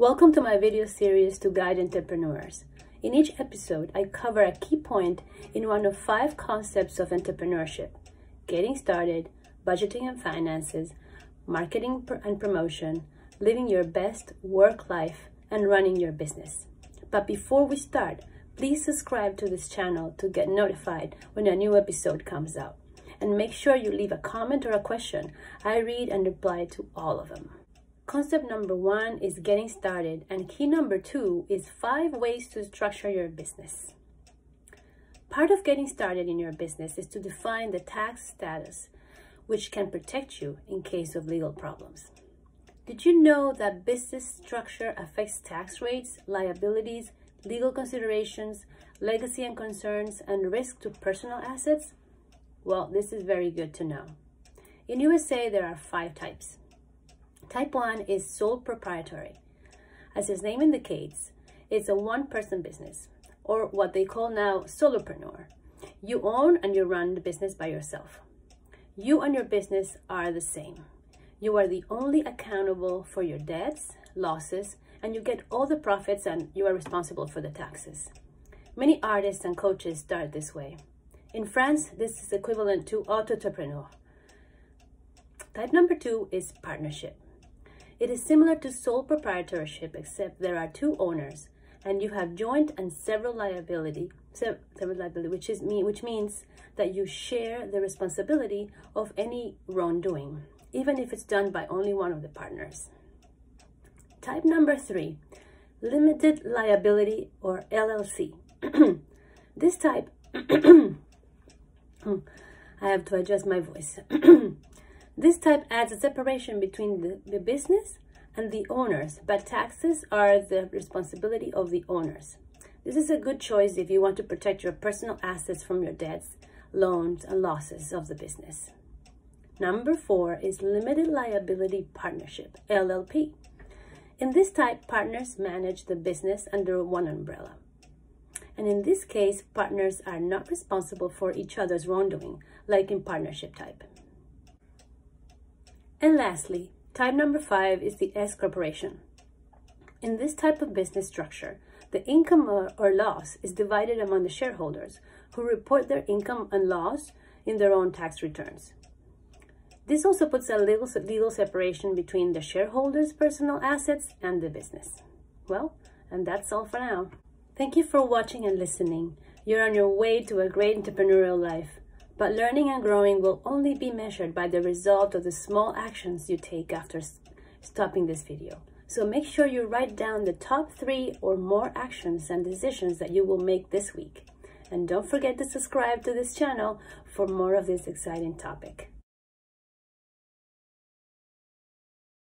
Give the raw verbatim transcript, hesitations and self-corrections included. Welcome to my video series to guide entrepreneurs. In each episode, I cover a key point in one of five concepts of entrepreneurship: getting started, budgeting and finances, marketing and promotion, living your best work life, and running your business. But before we start, please subscribe to this channel to get notified when a new episode comes out. And make sure you leave a comment or a question. I read and reply to all of them. Concept number one is getting started, and key number two is five ways to structure your business. Part of getting started in your business is to define the tax status, which can protect you in case of legal problems. Did you know that business structure affects tax rates, liabilities, legal considerations, legacy and concerns, and risk to personal assets? Well, this is very good to know. In U S A, there are five types. Type one is sole proprietary. As its name indicates, it's a one-person business, or what they call now solopreneur. You own and you run the business by yourself. You and your business are the same. You are the only accountable for your debts, losses, and you get all the profits, and you are responsible for the taxes. Many artists and coaches start this way. In France, this is equivalent to auto-entrepreneur. Type number two is partnership. It is similar to sole proprietorship, except there are two owners, and you have joint and several liability, several liability which, is, which means that you share the responsibility of any wrongdoing, even if it's done by only one of the partners. Type number three, limited liability, or L L C. This type, I have to adjust my voice. This type adds a separation between the, the business and the owners, but taxes are the responsibility of the owners. This is a good choice if you want to protect your personal assets from your debts, loans, and losses of the business. Number four is limited liability partnership, L L P. In this type, partners manage the business under one umbrella. And in this case, partners are not responsible for each other's wrongdoing, like in partnership type. And lastly, type number five is the S corporation. In this type of business structure, the income or, or loss is divided among the shareholders, who report their income and loss in their own tax returns. This also puts a legal, legal separation between the shareholders' personal assets and the business. Well, and that's all for now. Thank you for watching and listening. You're on your way to a great entrepreneurial life. But learning and growing will only be measured by the result of the small actions you take after stopping this video. So make sure you write down the top three or more actions and decisions that you will make this week. And don't forget to subscribe to this channel for more of this exciting topic.